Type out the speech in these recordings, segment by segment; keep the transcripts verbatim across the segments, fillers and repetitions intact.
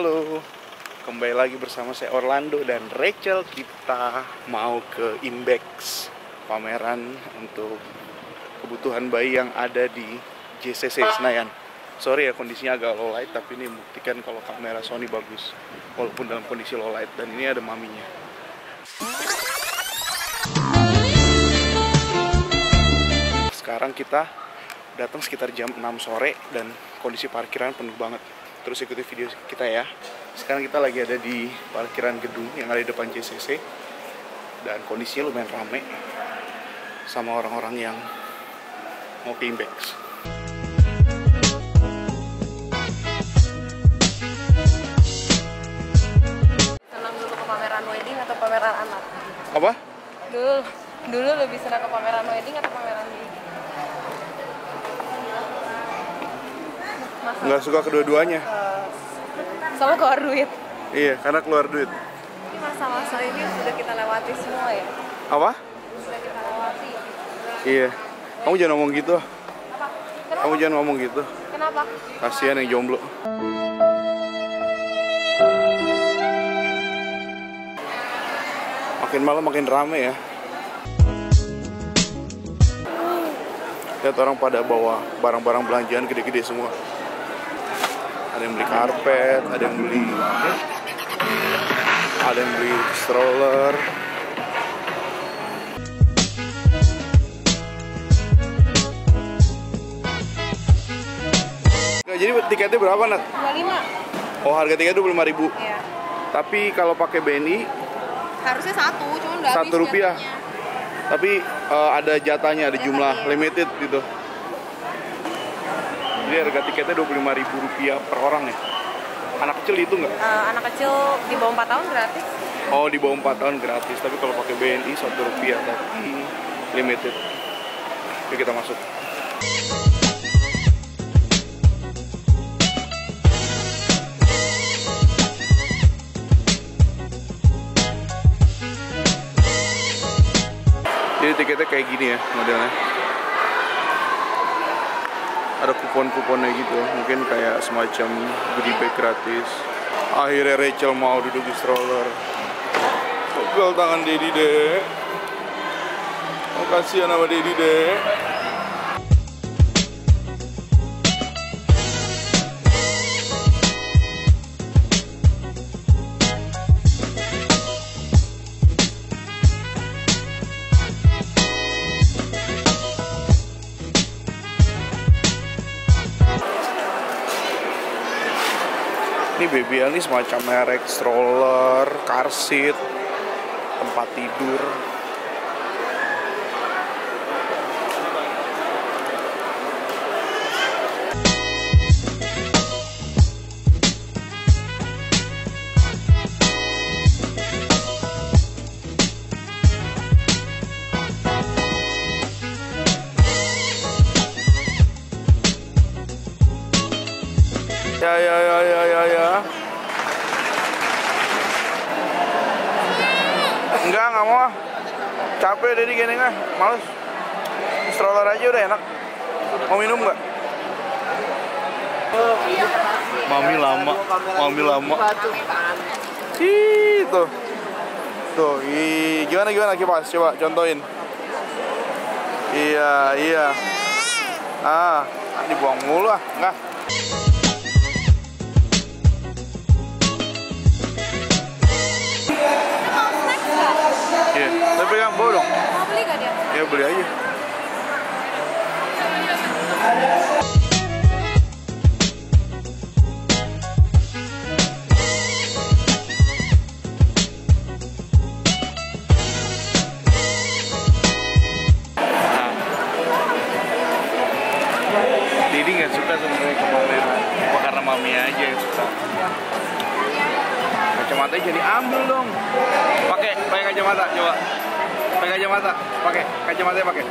Halo, kembali lagi bersama saya Orlando dan Rachel. Kita mau ke IMBEX, pameran untuk kebutuhan bayi yang ada di J C C Senayan. Sorry ya, kondisinya agak low light, tapi ini buktikan kalau kamera Sony bagus walaupun dalam kondisi low light. Dan ini ada maminya. Sekarang kita datang sekitar jam enam sore dan kondisi parkiran penuh banget. Terus ikuti video kita ya. Sekarang kita lagi ada di parkiran gedung yang ada di depan J C C dan kondisinya lumayan rame sama orang-orang yang mau ke IMBEX. Senang dulu ke pameran wedding atau pameran anak? Apa? Dulu, dulu lebih senang ke pameran wedding atau pameran baby? Nggak suka kedua-duanya. Sama keluar duit. Iya, karena keluar duit. Ini masa-masa ini sudah kita lewati semua ya? Apa? Sudah kita lewati. Iya. Kamu jangan ngomong gitu. Apa? Kenapa? Kamu jangan ngomong gitu. Kenapa? Kasihan yang jomblo. Makin malam makin rame ya. Lihat orang pada bawa barang-barang belanjaan gede-gede semua. Ada yang beli karpet, ada yang beli ada yang beli stroller. Nah, jadi tiketnya berapa, Nat? dua puluh lima. Oh, harga tiketnya dua puluh lima ribu. Iya. Tapi kalau pakai B N I harusnya satu, cuma enggak habis. satu rupiah. Jatanya. Tapi uh, ada jatahnya, ada ya, jumlah iya. Limited gitu. Jadi harga tiketnya dua puluh lima ribu rupiah per orang ya? Anak kecil itu nggak? Uh, anak kecil di bawah empat tahun gratis. Oh, di bawah empat tahun gratis. Tapi kalau pakai B N I satu rupiah, tapi limited. Yuk kita masuk. Jadi tiketnya kayak gini ya modelnya. Ada kupon-kuponnya gitu, mungkin kayak semacam goodie bag gratis. Akhirnya Rachel mau duduk di stroller. Pegal tangan Dedi deh. Oh, kasihan sama Dedi deh. Ini B B L ini semacam merek stroller, car seat, tempat tidur. Ya ya ya ya ya ya. Enggak, enggak mau. Capek Dedi gini enggak, males. Stroller aja udah enak. Mau minum enggak? Mami lama, mami lama. Ih, tuh. Tuh, ih, gimana gimana kipas? Coba contohin. Iya, iya. Ah, dibuang mulu ah, enggak. Tapi yang bawa dong. Mau beli gak dia? Ya beli aja. Nah, Dedi nggak suka sebenarnya ke pameran, apa karena mami aja yang suka? Kacamata jadi ambil dong. Pakai, pakai kacamata coba. Pakai kacamata, pakai kacamatanya pakai.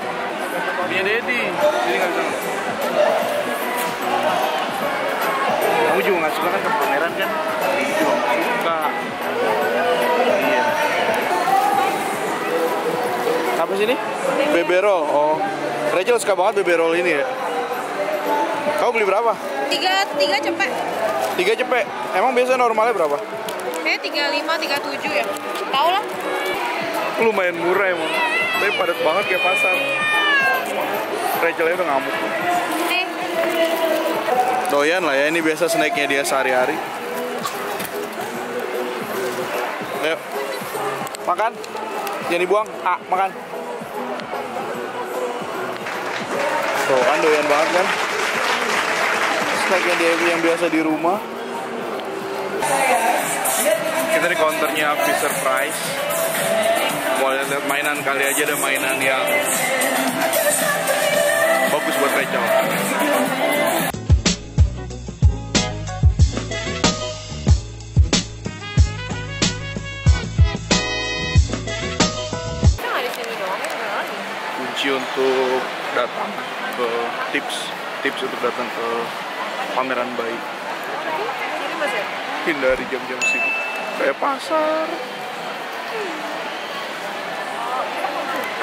Dia Dedi, jadi nggak bisa. Kamu juga nggak suka kan ke pameran kan? Dedi juga nggak suka. Iya. Apa sih ini? B B roll. Oh, Rachel suka banget B B roll ini ya. Kamu beli berapa? Tiga, tiga cepet. tiga C P. Emang biasanya normalnya berapa? Kayak tiga puluh lima, tiga puluh tujuh ya. Tahu lah. Lumayan murah emang. Tapi padat banget kayak pasar. Rachelnya tuh ngamuk. Nih. Doyan lah ya, ini biasa snacknya dia sehari-hari. Ayo. Makan. Jangan dibuang. Ah, makan. Tuh kan doyan banget kan. Snacknya dia yang biasa di rumah. Kita di counternya Fisher Price. Mau lihat mainan, kali aja ada mainan yang bagus buat Rachel. Kunci untuk datang ke tips, tips untuk datang ke pameran bayi. Hindari jam-jam sibuk kayak pasar.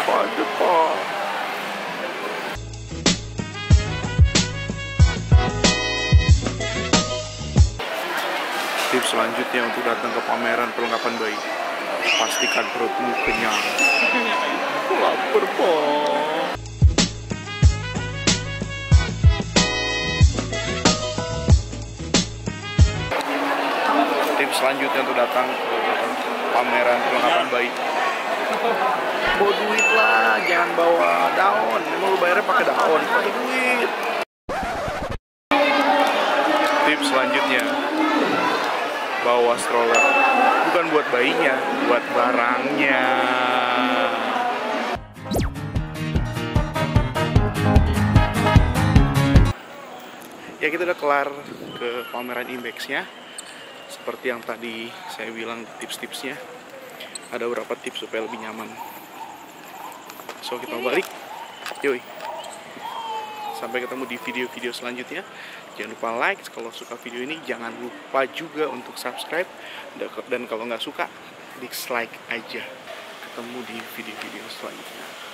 Padat pak. Tips selanjutnya untuk datang ke pameran perlengkapan bayi, pastikan perutmu kenyang. Laper pak. Selanjutnya untuk datang ke pameran perlengkapan bayi, bawa duit lah, jangan bawa daun. Emang lu bayarnya pakai daun, pakai duit. Tips selanjutnya, bawa stroller, bukan buat bayinya, buat barangnya. Ya kita udah kelar ke pameran IMBEX-nya. Seperti yang tadi saya bilang, tips-tipsnya ada beberapa tips supaya lebih nyaman. So kita balik, yoi. Sampai ketemu di video-video selanjutnya. Jangan lupa like kalau suka video ini. Jangan lupa juga untuk subscribe. Dan kalau nggak suka, dislike aja. Ketemu di video-video selanjutnya.